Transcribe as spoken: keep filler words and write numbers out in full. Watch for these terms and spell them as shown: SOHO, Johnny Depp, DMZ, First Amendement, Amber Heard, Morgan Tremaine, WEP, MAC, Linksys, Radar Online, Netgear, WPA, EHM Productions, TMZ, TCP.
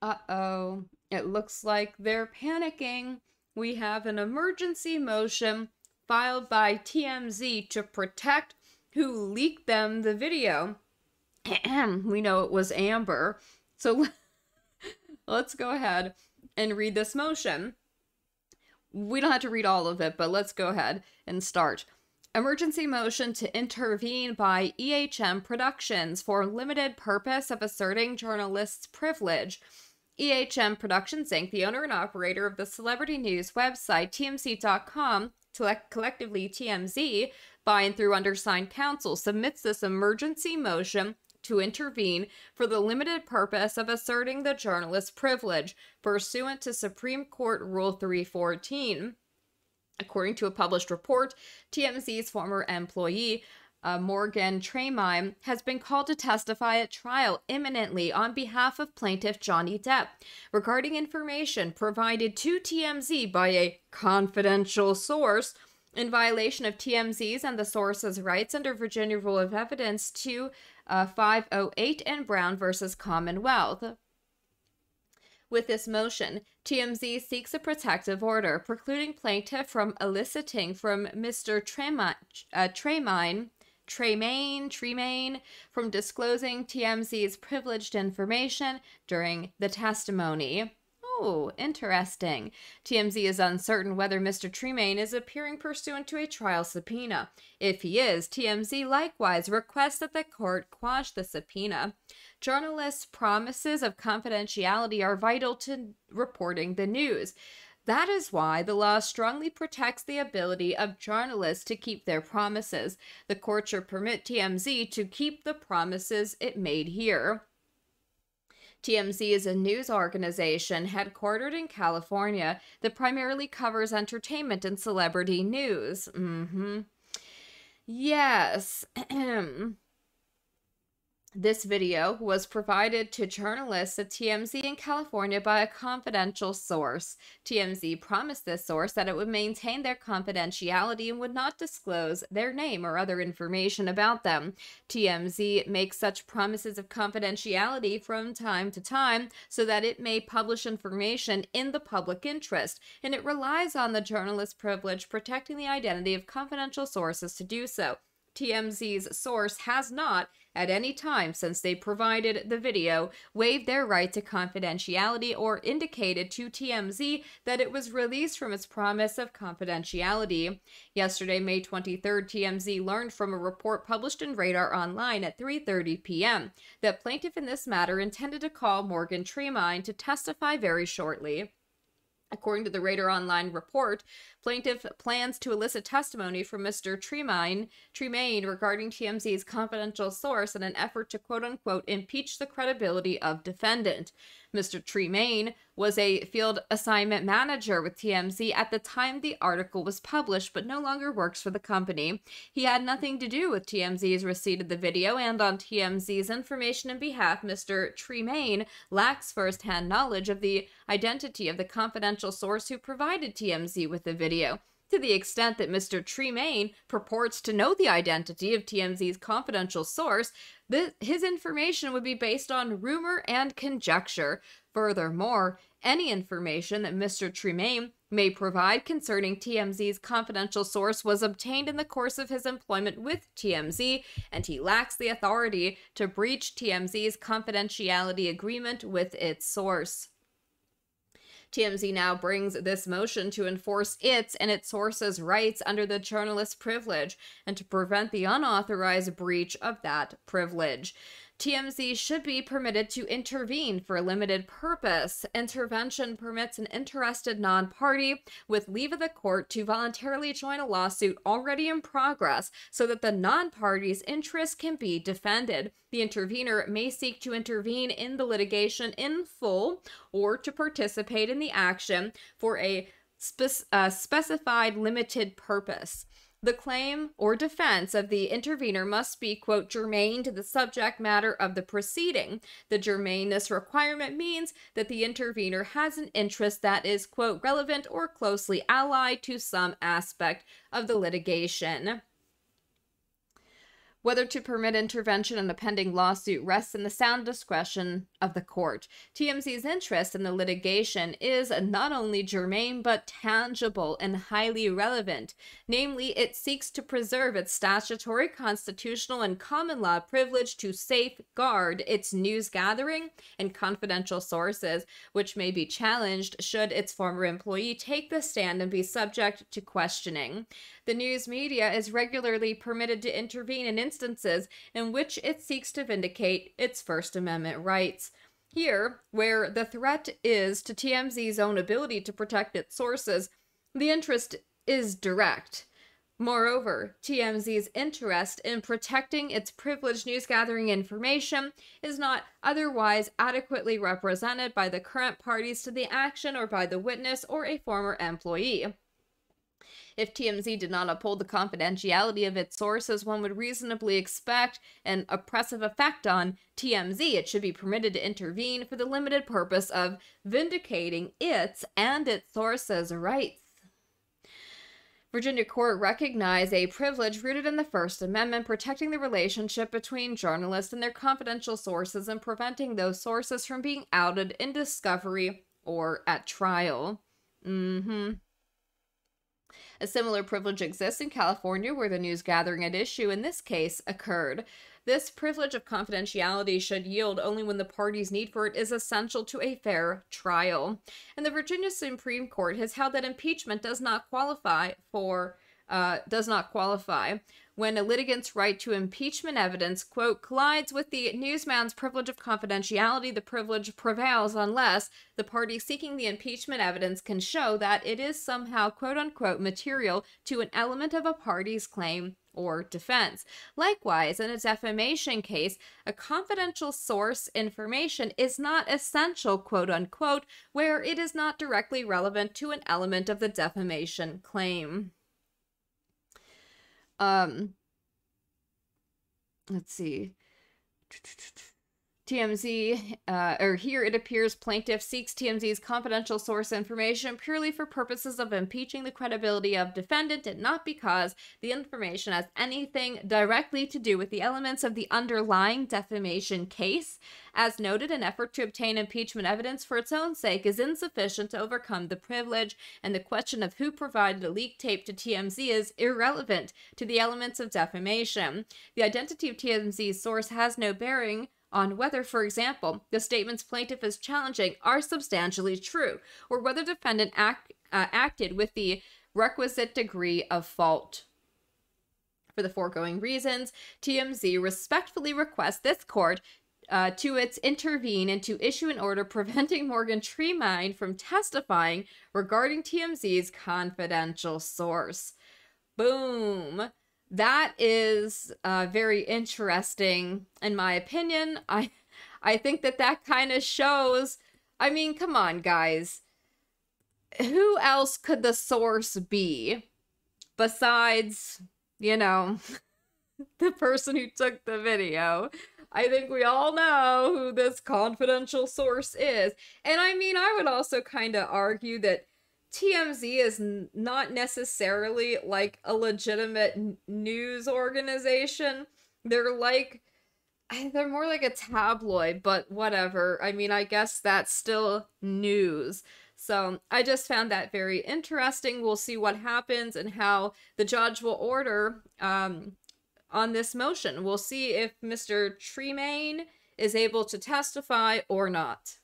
Uh-oh, it looks like they're panicking. We have an emergency motion filed by T M Z to protect who leaked them the video. We know it was Amber. So let's go ahead and read this motion. We don't have to read all of it, but let's go ahead and start. Emergency motion to intervene by E H M Productions for limited purpose of asserting journalists' privilege. E H M Productions, Incorporated, the owner and operator of the celebrity news website T M Z dot com, collectively T M Z, by and through undersigned counsel, submits this emergency motion to intervene for the limited purpose of asserting the journalist's privilege pursuant to Supreme Court Rule three fourteen. According to a published report, T M Z's former employee, uh, Morgan Tremaine, has been called to testify at trial imminently on behalf of plaintiff Johnny Depp regarding information provided to T M Z by a confidential source in violation of T M Z's and the source's rights under Virginia Rule of Evidence two five oh eight and Brown versus Commonwealth. With this motion, T M Z seeks a protective order precluding plaintiff from eliciting from Mister Tremaine, uh, Tremaine, Tremaine, Tremaine from disclosing T M Z's privileged information during the testimony. Oh, interesting. T M Z is uncertain whether Mister Tremaine is appearing pursuant to a trial subpoena. If he is, T M Z likewise requests that the court quash the subpoena. Journalists' promises of confidentiality are vital to reporting the news. That is why the law strongly protects the ability of journalists to keep their promises. The court should permit T M Z to keep the promises it made here. T M Z is a news organization headquartered in California that primarily covers entertainment and celebrity news. Mm-hmm. Yes. This video was provided to journalists at T M Z in California by a confidential source. T M Z promised this source that it would maintain their confidentiality and would not disclose their name or other information about them. T M Z makes such promises of confidentiality from time to time so that it may publish information in the public interest, and it relies on the journalist's privilege protecting the identity of confidential sources to do so. T M Z's source has not, at any time since they provided the video, waived their right to confidentiality or indicated to T M Z that it was released from its promise of confidentiality. Yesterday, May twenty-third, T M Z learned from a report published in Radar Online at three thirty p m that plaintiff in this matter intended to call Morgan Tremaine to testify very shortly. According to the Radar Online report, plaintiff plans to elicit testimony from Mister Tremaine, Tremaine regarding T M Z's confidential source in an effort to quote-unquote impeach the credibility of defendant. Mister Tremaine was a field assignment manager with T M Z at the time the article was published, but no longer works for the company. He had nothing to do with T M Z's receipt of the video, and on T M Z's information and behalf, Mister Tremaine lacks first-hand knowledge of the identity of the confidential source who provided T M Z with the video. To the extent that Mister Tremaine purports to know the identity of T M Z's confidential source, th- his information would be based on rumor and conjecture. Furthermore, any information that Mister Tremaine may provide concerning T M Z's confidential source was obtained in the course of his employment with T M Z, and he lacks the authority to breach T M Z's confidentiality agreement with its source. T M Z now brings this motion to enforce its and its sources' rights under the journalist's privilege and to prevent the unauthorized breach of that privilege. T M Z should be permitted to intervene for a limited purpose. Intervention permits an interested non-party with leave of the court to voluntarily join a lawsuit already in progress so that the non-party's interests can be defended. The intervener may seek to intervene in the litigation in full or to participate in the action for a spe- uh, specified limited purpose. The claim or defense of the intervener must be, quote, germane to the subject matter of the proceeding. The germaneness requirement means that the intervener has an interest that is, quote, relevant or closely allied to some aspect of the litigation. Whether to permit intervention in a pending lawsuit rests in the sound discretion of the court. T M Z's interest in the litigation is not only germane but tangible and highly relevant. Namely, it seeks to preserve its statutory, constitutional, and common law privilege to safeguard its news gathering and confidential sources, which may be challenged should its former employee take the stand and be subject to questioning. The news media is regularly permitted to intervene in instances in which it seeks to vindicate its First Amendment rights. Here, where the threat is to T M Z's own ability to protect its sources, the interest is direct. Moreover, T M Z's interest in protecting its privileged news-gathering information is not otherwise adequately represented by the current parties to the action or by the witness or a former employee. If T M Z did not uphold the confidentiality of its sources, one would reasonably expect an oppressive effect on T M Z. It should be permitted to intervene for the limited purpose of vindicating its and its sources' rights. Virginia court recognized a privilege rooted in the First Amendment, protecting the relationship between journalists and their confidential sources and preventing those sources from being outed in discovery or at trial. Mm-hmm. A similar privilege exists in California, where the news gathering at issue in this case occurred. This privilege of confidentiality should yield only when the party's need for it is essential to a fair trial. And the Virginia Supreme Court has held that impeachment does not qualify for, uh, does not qualify when a litigant's right to impeachment evidence, quote, collides with the newsman's privilege of confidentiality. The privilege prevails unless the party seeking the impeachment evidence can show that it is somehow, quote unquote, material to an element of a party's claim or defense. Likewise, in a defamation case, a confidential source information is not essential, quote unquote, where it is not directly relevant to an element of the defamation claim. Um, let's see. T M Z, uh, or here it appears plaintiff seeks T M Z's confidential source information purely for purposes of impeaching the credibility of defendant and not because the information has anything directly to do with the elements of the underlying defamation case. As noted, an effort to obtain impeachment evidence for its own sake is insufficient to overcome the privilege, and the question of who provided a leaked tape to T M Z is irrelevant to the elements of defamation. The identity of T M Z's source has no bearing on whether, for example, the statements plaintiff is challenging are substantially true, or whether defendant act, uh, acted with the requisite degree of fault. For the foregoing reasons, T M Z respectfully requests this court uh, to its intervene and to issue an order preventing Morgan Tremaine from testifying regarding T M Z's confidential source. Boom. That is uh, very interesting, in my opinion. I, I think that that kind of shows, I mean, come on, guys. Who else could the source be besides, you know, the person who took the video? I think we all know who this confidential source is. And I mean, I would also kind of argue that T M Z is not necessarily like a legitimate n news organization. They're like, they're more like a tabloid, but whatever. I mean, I guess that's still news. So I just found that very interesting. We'll see what happens and how the judge will order um, on this motion. We'll see if Mister Tremaine is able to testify or not.